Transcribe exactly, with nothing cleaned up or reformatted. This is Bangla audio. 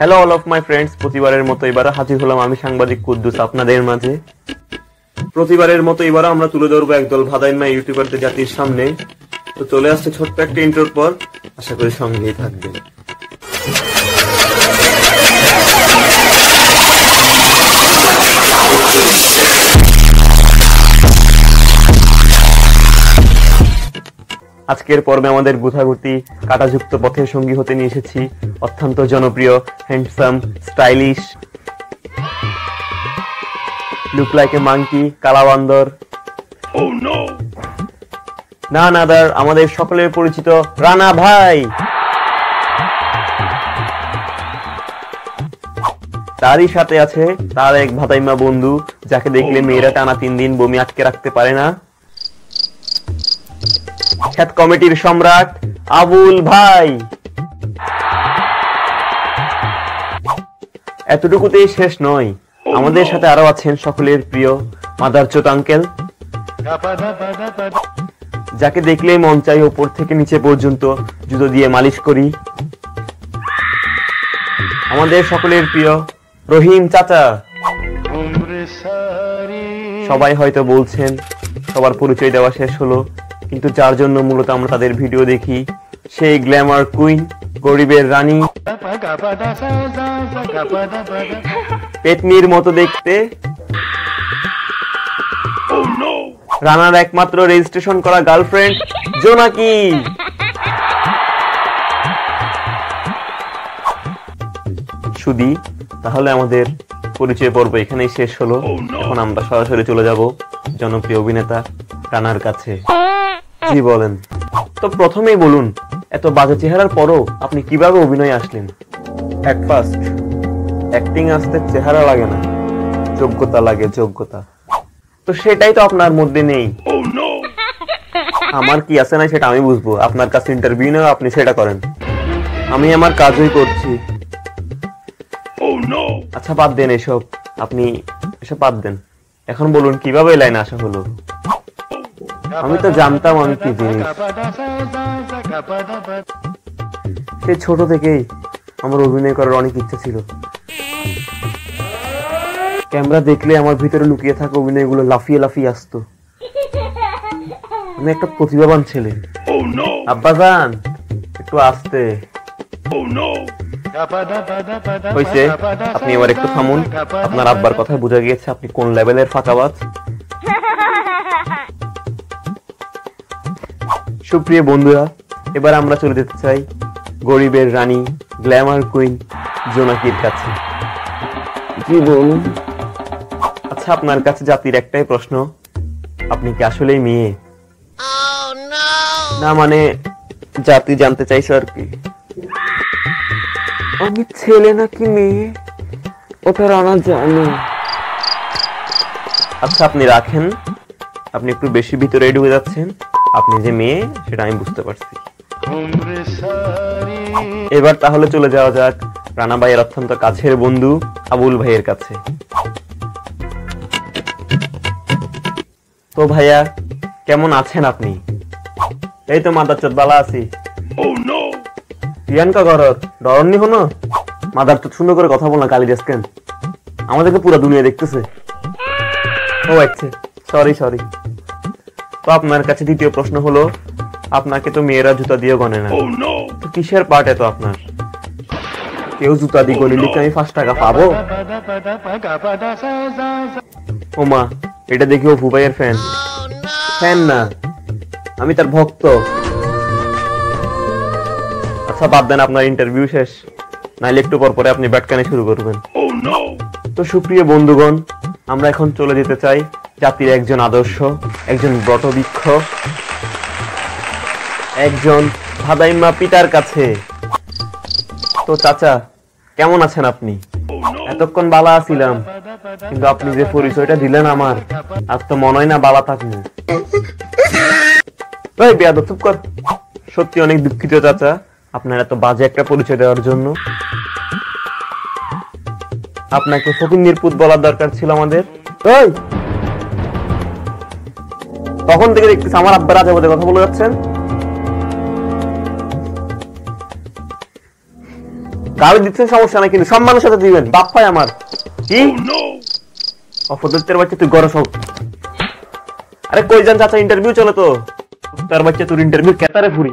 Hello all of my friends प्रतिबारेर मतो एबार हाजिर होलाम आमी सांबादिक कुद्दूस आपनादेर माझे प्रतिबारेर मतो एबार आमरा तुले धरबो एकदल भादाइन्मा यूट्यूबारदेर जातिर सामने। तो चले आसछे छोट्ट एकटा इंट्रोर पर, आशा करी संगेई थाकबेन। आजकेर पर्वे आमादेर गुथागुथि काटाजुक्त पथेर संगी होते निये एसेछि अत्यंत जनप्रिय handsome stylish look like a monkey कालाबांदर ओह नो ना नादार आमादेर सकलेर परिचित राना भाई। तारई साथे आछे तार एक भाताइमा बंधु जाके देखले मेरा टाना तीन दिन बमि आटके राखते पारे ना, ख्यात कमिटिर सम्राट आबुल भाई। एतटुकुतेई शेष नय, आमादेर साथे आरो आছেন সকলের প্রিয় মাদারচোদ আঙ্কেল, যাকে দেখলেই মন চাই উপর থেকে নিচে পর্যন্ত জুতো দিয়ে মালিশ করি। আমাদের সকলের প্রিয় রহিম চাচা। সবাই হয়তো বলছেন সবার পরিচয় দেওয়া শেষ হলো, কিন্তু যার জন্য মূলত আমরা তাদের ভিডিও দেখি সেই গ্ল্যামার কুইন গরিবের রানী, পেতনির মতো দেখতে রানার একমাত্র রেজিস্ট্রেশন করা গার্লফ্রেন্ড জোনাকি। সুধী, তাহলে আমাদের পরিচয় পর্ব এখানেই শেষ হলো। এখন আমরা সরাসরি চলে যাব জনপ্রিয় অভিনেতা রানার কাছে। জি বলেন তো, প্রথমেই বলুন এত বাজে চেহারার পরও আপনি কিভাবে অভিনয়ে আসলেন? অ্যাট ফার্স্ট অ্যাক্টিং আসতে চেহারা লাগে না, যোগ্যতা লাগে, যোগ্যতা। তো সেটাই তো আপনার মধ্যে নেই। আমার কি আছে না সেটা আমি বুঝবো, আপনার কাছে ইন্টারভিউ নাও, আপনি সেটা করেন, আমি আমার কাজই করছি। আচ্ছা বাদ দেন এসব, আপনি এসব বাদ দেন, এখন বলুন কিভাবে লাইনে আসা হলো? আমি তো জানতাম আমি কি জিনিস, সেই ছোট থেকেই আমার অভিনয় করার অনেক ইচ্ছা ছিল। ক্যামেরা দেখলে আমার ভিতরে লুকিয়ে থাকা অভিনয়গুলো লাফিয়ে লাফিয়ে আসতো। আমি একটা প্রতিভাবান ছেলে। আব্বাজান একটু আসতে, হয়েছে, আপনি এবার একটু থামুন। আপনার আব্বার কথায় বোঝা গিয়েছে আপনি কোন লেভেলের ফাঁকাবাজ। সুপ্রিয় বন্ধুরা, এবার আমরা চলে যেতে চাই গরিবের রানী গ্ল্যামার কুইন জোনাকির কাছে। জি বলুন। আচ্ছা আপনার কাছে জাতির একটাই প্রশ্ন, আপনি কি আসলেই মেয়ে? না মানে জাতি জানতে চাইছে আর কি। আমি ছেলে নাকি মেয়ে ওটা রানা জানে। আচ্ছা আপনি রাখেন, আপনি একটু বেশি ভিতরে ঢুকে যাচ্ছেন, আপনি যে মেয়ে সেটা আমি বুঝতে পারছি। এবার তাহলে চলে যাওয়া যাক রানা ভাইয়ের অত্যন্ত কাছের বন্ধু আবুল ভাইয়ের কাছে। তো ভাইয়া কেমন আছেন আপনি? এই তো মাদারচোদ বালা আছি। প্রিয়াঙ্কা গরত ডরননি হনো মাদারচোদ, সুন্দর করে কথা বল না, গালি দিস কেন? আমাদেরকে পুরো দুনিয়া দেখতেছে। ও আচ্ছা সরি সরি। তো আপনার কাছে দ্বিতীয় প্রশ্ন হলো, আপনাকে তো মেয়েরা জুতা দিয়ে গনে না, তো কিসের পার্ট এত আপনার? কেউ জুতা দিয়ে গলিলে কি আমি পাঁচ টাকা পাবো? ওমা এটা দেখি ও ফুবাইয়ের ফ্যান। ফ্যান না, আমি তার ভক্ত। আচ্ছা বাদ দেন, আপনার ইন্টারভিউ শেষ, নাইলে একটু পর পরে আপনি ব্যাটকানে শুরু করবেন। তো সুপ্রিয় বন্ধুগণ, আমরা এখন চলে যেতে চাই জাতির একজন আদর্শ, একজন ব্রতবৃক্ষ, একজন ভাদাইম্মা পিতার কাছে। তো চাচা কেমন আছেন আপনি? এতক্ষণ বালা আছিলাম, কিন্তু আপনি যে পরিচয়টা দিলেন আমার আর তো মনে হয় না বালা থাকবে। বেয়াদব চুপ কর। সত্যি অনেক দুঃখিত চাচা আপনার এত বাজে একটা পরিচয় দেওয়ার জন্য। আপনাকে ফকিন্নির পুত বলার দরকার ছিল আমাদের। এই তখন থেকে দেখতেছি আমার আব্বা রাজা বলে কথা বলে যাচ্ছেন। দাবি দিচ্ছেন সমস্যা নাই কিন্তু সম্মানের সাথে দিবেন বাপ ভাই আমার কি নো অপদত্তের বাচ্চা তুই গড় সব अरे कोई जन चाचा इंटरव्यू चलो तो तर बच्चे तू इंटरव्यू कहता रे पूरी।